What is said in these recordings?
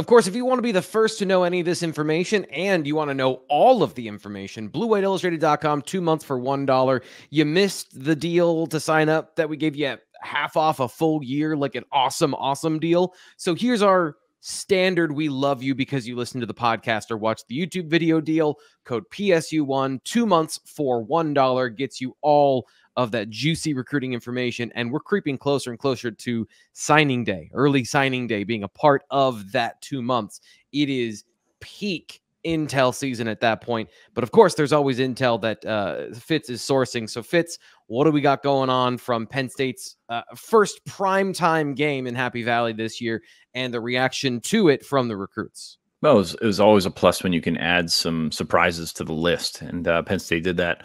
Of course, if you want to be the first to know any of this information and you want to know all of the information, bluewhiteillustrated.com, 2 months for $1. You missed the deal to sign up that we gave you at half off a full year, like an awesome, awesome deal. So here's our standard we love you because you listen to the podcast or watch the YouTube video deal. Code PSU1, 2 months for $1 gets you all of that juicy recruiting information. And we're creeping closer and closer to signing day, early signing day, being a part of that 2 months. It is peak intel season at that point. But of course, there's always intel that Fitz is sourcing. So Fitz, what do we got going on from Penn State's first primetime game in Happy Valley this year and the reaction to it from the recruits? Well, it was always a plus when you can add some surprises to the list, and Penn State did that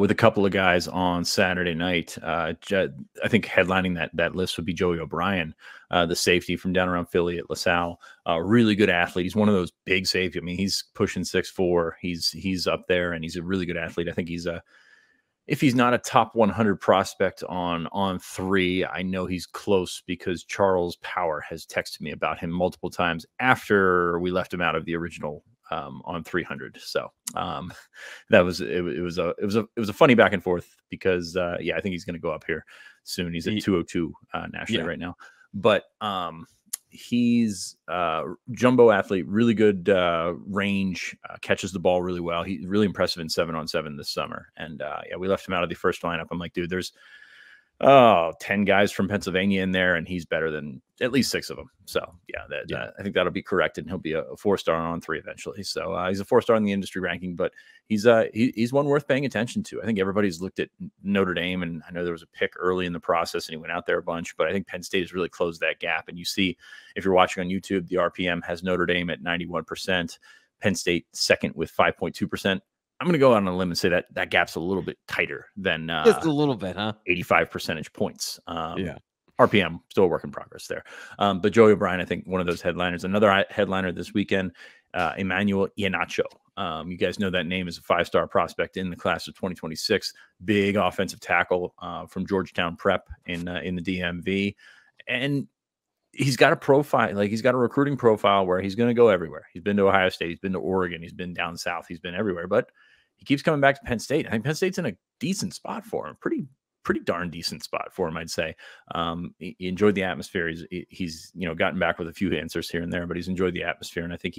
with a couple of guys on Saturday night. I think headlining that list would be Joey O'Brien, the safety from down around Philly at LaSalle. Really good athlete. He's one of those big safety. I mean, he's pushing 6'4". He's up there, and he's a really good athlete. I think he's a, if he's not a top 100 prospect on 3, I know he's close because Charles Power has texted me about him multiple times after we left him out of the original on 300. So that was it was a funny back and forth because yeah, I think he's going to go up here soon. He's at 202 nationally right now, but he's jumbo athlete, really good range, catches the ball really well. He's really impressive in 7-on-7 this summer. And yeah, we left him out of the first lineup. I'm like, dude, there's 10 guys from Pennsylvania in there, and he's better than at least 6 of them. So yeah, I think that'll be corrected, and he'll be a 4-star on 3 eventually. So he's a 4-star in the industry ranking, but he's one worth paying attention to. I think everybody's looked at Notre Dame, and I know there was a pick early in the process, and he went out there a bunch. But I think Penn State has really closed that gap. And you see, if you're watching on YouTube, the RPM has Notre Dame at 91%, Penn State second with 5.2%. I'm going to go out on a limb and say that gap's a little bit tighter than just a little bit, huh? 85 percentage points. Yeah. RPM still a work in progress there. But Joey O'Brien, I think one of those headliners, another headliner this weekend, Emmanuel Iheanacho. You guys know that name is a 5-star prospect in the class of 2026, big offensive tackle from Georgetown Prep in the DMV. And he's got a profile, like he's got a recruiting profile where he's going to go everywhere. He's been to Ohio State, he's been to Oregon, he's been down south, he's been everywhere, but he keeps coming back to Penn State. I think Penn State's in a decent spot for him, pretty darn decent spot for him, I'd say. He enjoyed the atmosphere. He's you know, gotten back with a few answers here and there, but he's enjoyed the atmosphere, and I think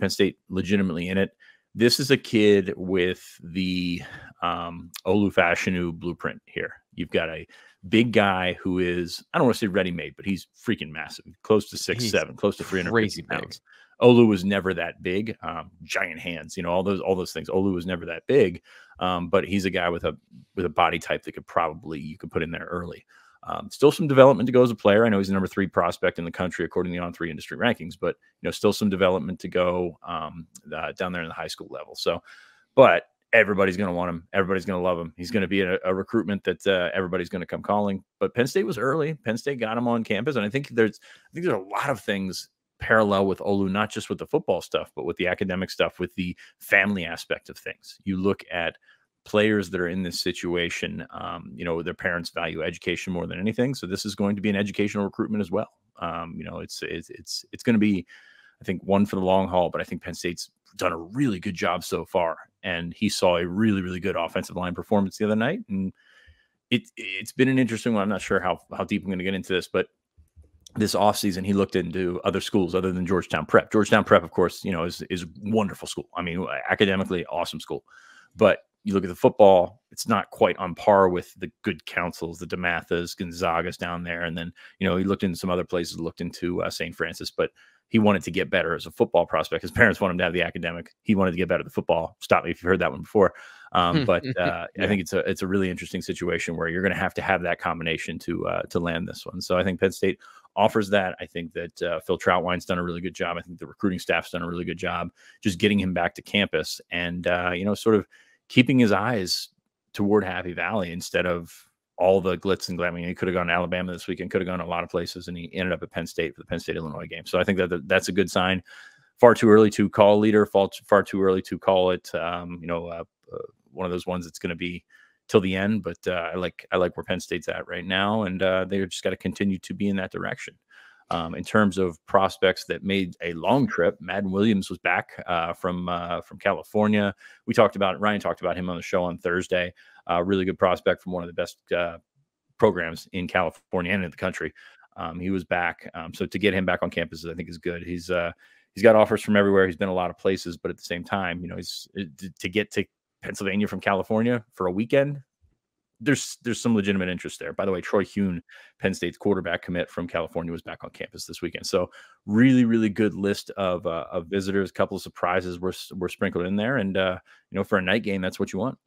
Penn State legitimately in it. This is a kid with the Olu Fashionu blueprint here. You've got a big guy who is, I don't want to say ready-made, but he's freaking massive, close to 6'7", close to 350 pounds. Olu was never that big, giant hands, you know, all those things. Olu was never that big, but he's a guy with a body type that you could put in there early. Still some development to go as a player. I know he's the number 3 prospect in the country according to the On3 industry rankings, but you know, still some development to go down there in the high school level. So, but everybody's going to want him. Everybody's going to love him. He's going to be a recruitment that everybody's going to come calling. But Penn State was early. Penn State got him on campus, and I think there's a lot of things parallel with Olu, not just with the football stuff, but with the academic stuff, with the family aspect of things. You look at players that are in this situation, you know, their parents value education more than anything. So this is going to be an educational recruitment as well. You know, it's going to be, I think, one for the long haul, but I think Penn State's done a really good job so far. And he saw a really, really good offensive line performance the other night. And it's been an interesting one. I'm not sure how deep I'm going to get into this, but this offseason, he looked into other schools other than Georgetown Prep. Georgetown Prep, of course, you know, is a wonderful school. I mean, academically, awesome school. But you look at the football, it's not quite on par with the good councils, the DeMathas, Gonzagas down there. And then, you know, he looked into some other places, looked into St. Francis, but he wanted to get better as a football prospect. His parents wanted him to have the academic. He wanted to get better at the football. Stop me if you've heard that one before. But yeah. I think it's a really interesting situation where you're going to have that combination to land this one. So I think Penn State offers that. I think that Phil Troutwine's done a really good job. I think the recruiting staff's done a really good job just getting him back to campus and, you know, sort of keeping his eyes toward Happy Valley instead of all the glitz and glamour. He could have gone to Alabama this weekend, could have gone to a lot of places, and he ended up at Penn State for the Penn State-Illinois game. So I think that's a good sign. Far too early to call leader, far too early to call it, you know, one of those ones that's going to be till the end. But I like where Penn State's at right now, and they've just got to continue to be in that direction. In terms of prospects that made a long trip, Madden Williams was back from California. We talked about it. Ryan talked about him on the show on Thursday. Really good prospect from one of the best programs in California and in the country. He was back. So to get him back on campus, I think, is good. He's got offers from everywhere. He's been a lot of places, but at the same time, you know, he's to get to Pennsylvania from California for a weekend. There's some legitimate interest there. By the way, Troy Huhn, Penn State's quarterback commit from California, was back on campus this weekend. So really, really good list of visitors. A couple of surprises were sprinkled in there. And, you know, for a night game, that's what you want.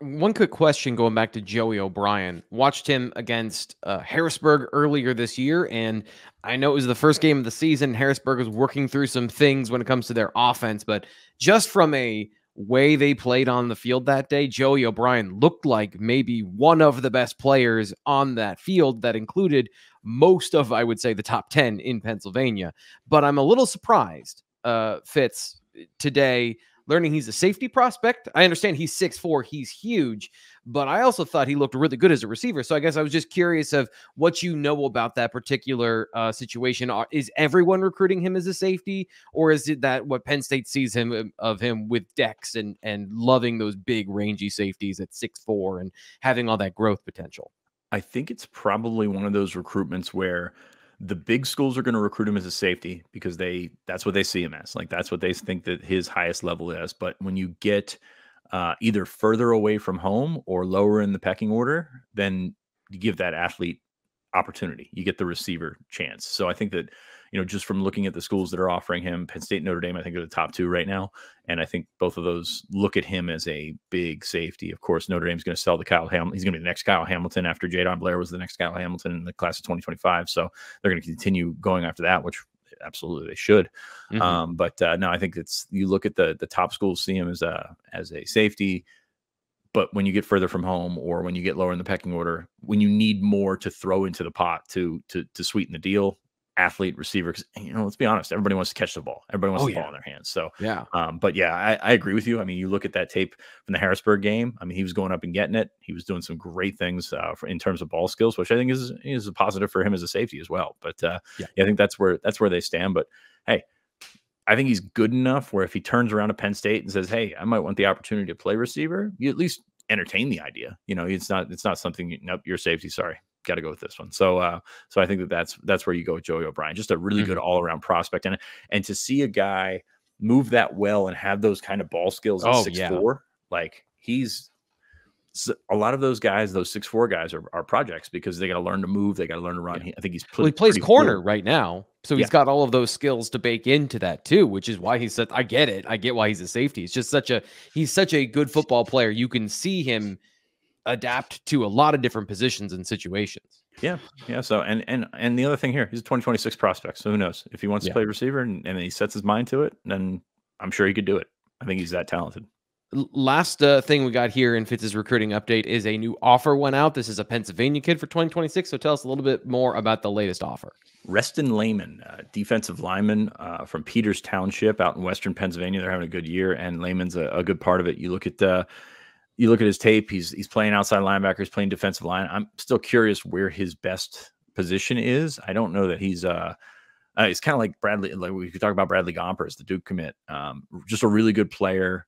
One quick question going back to Joey O'Brien. Watched him against Harrisburg earlier this year, and I know it was the first game of the season. Harrisburg was working through some things when it comes to their offense, but just from a way they played on the field that day, Joey O'Brien looked like maybe one of the best players on that field that included most of, I would say, the top 10 in Pennsylvania. But I'm a little surprised, Fitz, today, learning he's a safety prospect. I understand he's 6'4", he's huge, but I also thought he looked really good as a receiver. So I guess I was just curious of what you know about that particular situation. Is everyone recruiting him as a safety, or is it that what Penn State sees him of him with Dex and loving those big rangy safeties at 6'4" and having all that growth potential? I think it's probably one of those recruitments where the big schools are going to recruit him as a safety because that's what they see him as. Like, that's what they think that his highest level is. But when you get either further away from home or lower in the pecking order, then you give that athlete opportunity. You get the receiver chance. So I think that, you know, just from looking at the schools that are offering him, Penn State and Notre Dame, I think, are the top two right now. And I think both of those look at him as a big safety. Of course, Notre Dame's going to sell the Kyle Hamilton. He's going to be the next Kyle Hamilton after Jadon Blair was the next Kyle Hamilton in the class of 2025. So they're going to continue going after that, which absolutely they should. Mm-hmm. No, I think it's, you look at the top schools, see him as a safety. But when you get further from home or when you get lower in the pecking order, when you need more to throw into the pot to sweeten the deal, athlete, receiver, because, you know, let's be honest, everybody wants to catch the ball. Everybody wants the ball in their hands. So, yeah. But yeah, I agree with you. I mean, you look at that tape from the Harrisburg game. I mean, he was going up and getting it. He was doing some great things in terms of ball skills, which I think is a positive for him as a safety as well. But yeah, I think that's where they stand. But hey, I think he's good enough where if he turns around to Penn State and says, "Hey, I might want the opportunity to play receiver," you at least entertain the idea. You know, it's not something. Nope, you're safety. Sorry. Got to go with this one. So, so I think that's where you go with Joey O'Brien. Just a really good all around prospect, and to see a guy move that well and have those kind of ball skills at 6'4", like he's a lot of those guys. Those 6'4" guys are projects because they got to learn to move. They got to learn to run. Yeah. I think he's he plays corner right now, so he's got all of those skills to bake into that too, which is why he's such. I get it. I get why he's a safety. It's just he's such a good football player. You can see him adapt to a lot of different positions and situations. Yeah. So, and the other thing here, he's a 2026 prospect. So who knows if he wants to play receiver and he sets his mind to it, then I'm sure he could do it. I think he's that talented. Last thing we got here in Fitz's recruiting update is a new offer went out. This is a Pennsylvania kid for 2026. So tell us a little bit more about the latest offer. Reston Lehman, defensive lineman from Peters Township out in Western Pennsylvania. They're having a good year, and Lehman's a good part of it. You look at his tape, he's playing outside linebacker, he's playing defensive line. I'm still curious where his best position is. I don't know that he's kind of like Bradley, like we could talk about Bradley Gompers, the Duke commit. Just a really good player,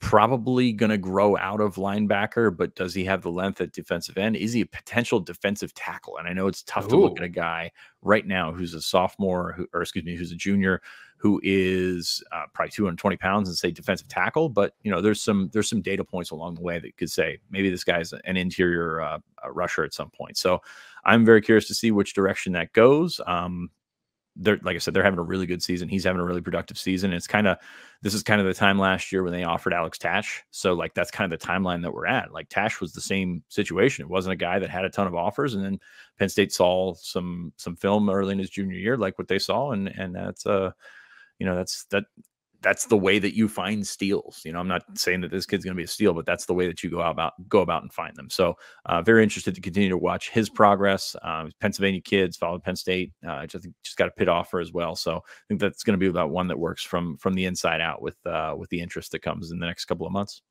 probably going to grow out of linebacker, but does he have the length at defensive end? Is he a potential defensive tackle? And I know it's tough to look at a guy right now who's a sophomore, who's a junior, who is probably 220 pounds and say defensive tackle. But, you know, there's some data points along the way that could say maybe this guy's an interior rusher at some point. So I'm very curious to see which direction that goes. Like I said, they're having a really good season. He's having a really productive season. It's this is the time last year when they offered Alex Tash. So like, that's kind of the timeline that we're at. Like Tash was the same situation. It wasn't a guy that had a ton of offers. And then Penn State saw some film early in his junior year, like what they saw. And that's you know, that's the way that you find steals. You know, I'm not saying that this kid's going to be a steal, but that's the way that you go about and find them. So very interested to continue to watch his progress. Pennsylvania kids followed Penn State. Just got a pit offer as well. So I think that's going to be about one that works from the inside out with the interest that comes in the next couple of months.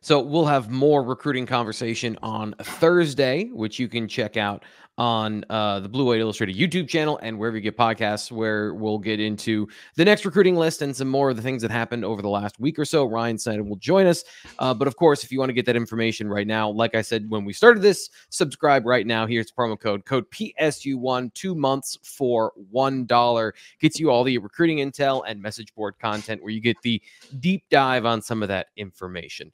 So we'll have more recruiting conversation on Thursday, which you can check out on the Blue White Illustrated YouTube channel and wherever you get podcasts, where we'll get into the next recruiting list and some more of the things that happened over the last week or so. Ryan Snyder will join us. But of course, if you want to get that information right now, like I said, when we started this, subscribe right now. Here's the promo code PSU1, 2 months for $1. Gets you all the recruiting intel and message board content where you get the deep dive on some of that information.